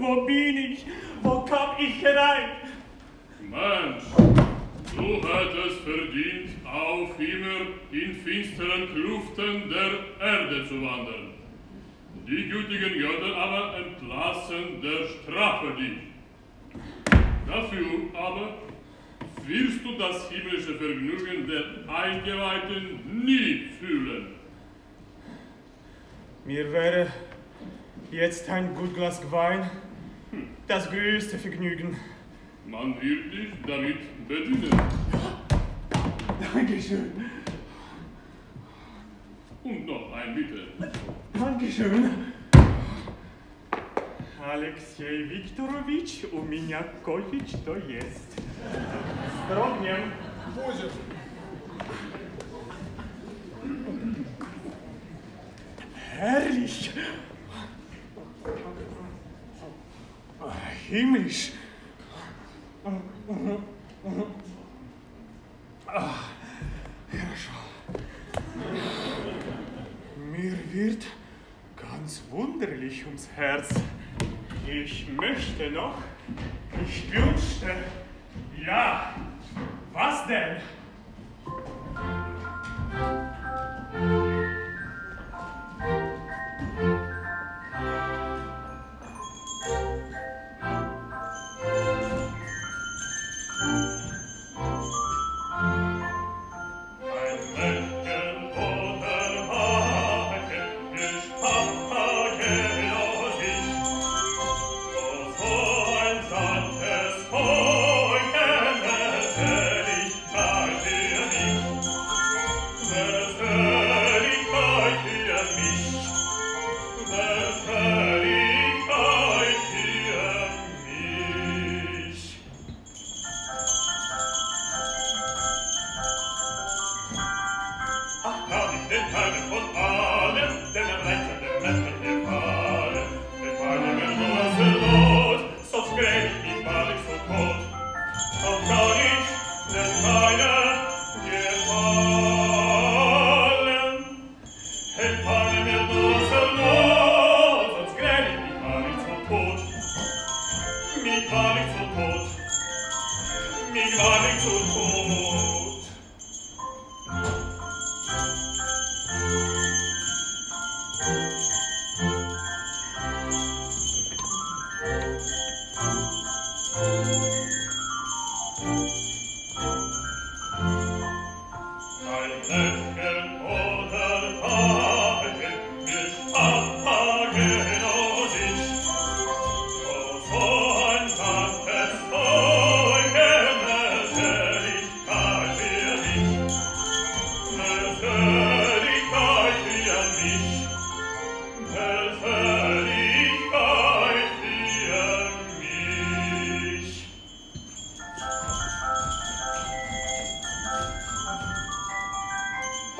Wo bin ich? Wo komm ich herein? Mensch, du hättest verdient, auf immer in finsteren Kluften der Erde zu wandern. Die gütigen Götter aber entlassen der Strafe dich. Dafür aber wirst du das himmlische Vergnügen der Eingeweihten nie fühlen. Mir wäre jetzt ein gut Glas Wein das größte Vergnügen. Man wird dich damit bedienen. Dankeschön. Und noch ein Bitte. Dankeschön. Алексей Викторович, у меня кое-что есть. Строгнем. Будет. Herrlich. Himmlisch. Хорошо. Mir wird ganz wunderlich ums Herz. Ich möchte noch, ich wünschte, ja, was denn?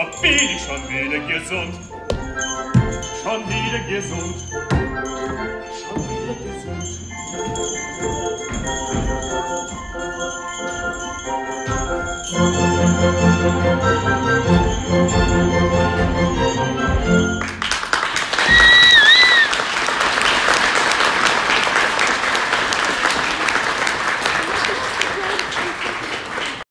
da bin ich schon wieder gesund. Schon wieder gesund.